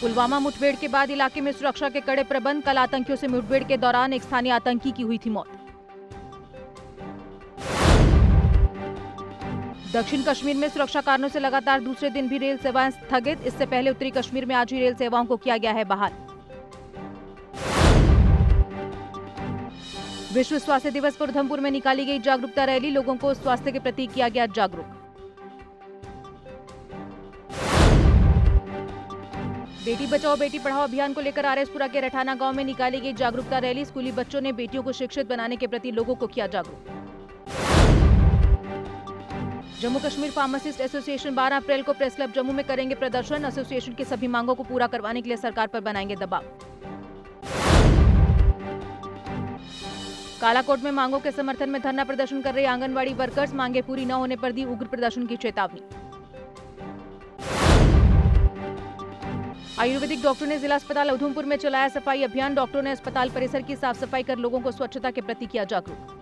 पुलवामा मुठभेड़ के बाद इलाके में सुरक्षा के कड़े प्रबंध। कल आतंकियों से मुठभेड़ के दौरान एक स्थानीय आतंकी की हुई थी मौत। दक्षिण कश्मीर में सुरक्षा कारणों से लगातार दूसरे दिन भी रेल सेवाएं स्थगित। इससे पहले उत्तरी कश्मीर में आज ही रेल सेवाओं को किया गया है बहाल। विश्व स्वास्थ्य दिवस पर उधमपुर में निकाली गई जागरूकता रैली। लोगों को स्वास्थ्य के प्रति किया गया जागरूक। बेटी बचाओ बेटी पढ़ाओ अभियान को लेकर आरएसपुरा के रठाना गांव में निकाली गई जागरूकता रैली। स्कूली बच्चों ने बेटियों को शिक्षित बनाने के प्रति लोगों को किया जागरूक। जम्मू कश्मीर फार्मासिस्ट एसोसिएशन 12 अप्रैल को प्रेस क्लब जम्मू में करेंगे प्रदर्शन। एसोसिएशन की सभी मांगों को पूरा करवाने के लिए सरकार पर बनाएंगे दबाव। कालाकोट में मांगों के समर्थन में धरना प्रदर्शन कर रहे आंगनबाड़ी वर्कर्स। मांगे पूरी न होने पर दी उग्र प्रदर्शन की चेतावनी। आयुर्वेदिक डॉक्टर ने जिला अस्पताल उधमपुर में चलाया सफाई अभियान। डॉक्टरों ने अस्पताल परिसर की साफ सफाई कर लोगों को स्वच्छता के प्रति किया जागरूक।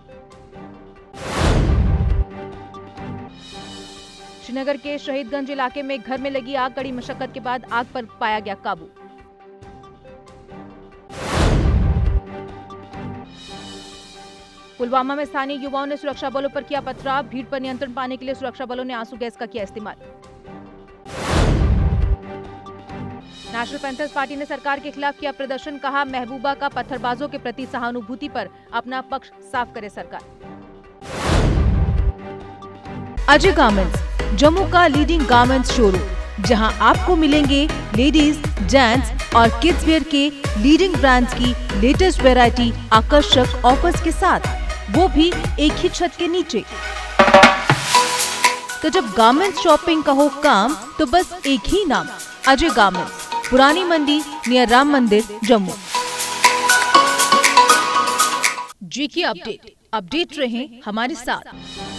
श्रीनगर के शहीदगंज इलाके में घर में लगी आग। कड़ी मशक्कत के बाद आग पर पाया गया काबू। पुलवामा में स्थानीय युवाओं ने सुरक्षा बलों पर किया पथराव। भीड़ पर नियंत्रण पाने के लिए सुरक्षा बलों ने आंसू गैस का किया इस्तेमाल। नेशनल पेंथर्स पार्टी ने सरकार के खिलाफ किया प्रदर्शन। कहा महबूबा का पत्थरबाजों के प्रति सहानुभूति पर अपना पक्ष साफ करे सरकार। अजय गार्मेंट्स जम्मू का लीडिंग गार्मेंट्स शोरूम, जहां आपको मिलेंगे लेडीज, जेंट्स और किड्स वेयर के लीडिंग ब्रांड्स की लेटेस्ट वैरायटी आकर्षक ऑफर्स के साथ, वो भी एक ही छत के नीचे। तो जब गार्मेंट्स शॉपिंग का हो काम, तो बस एक ही नाम, अजय गार्मेंट्स, पुरानी मंडी नियर राम मंदिर जम्मू। जी की अपडेट रहें हमारे साथ।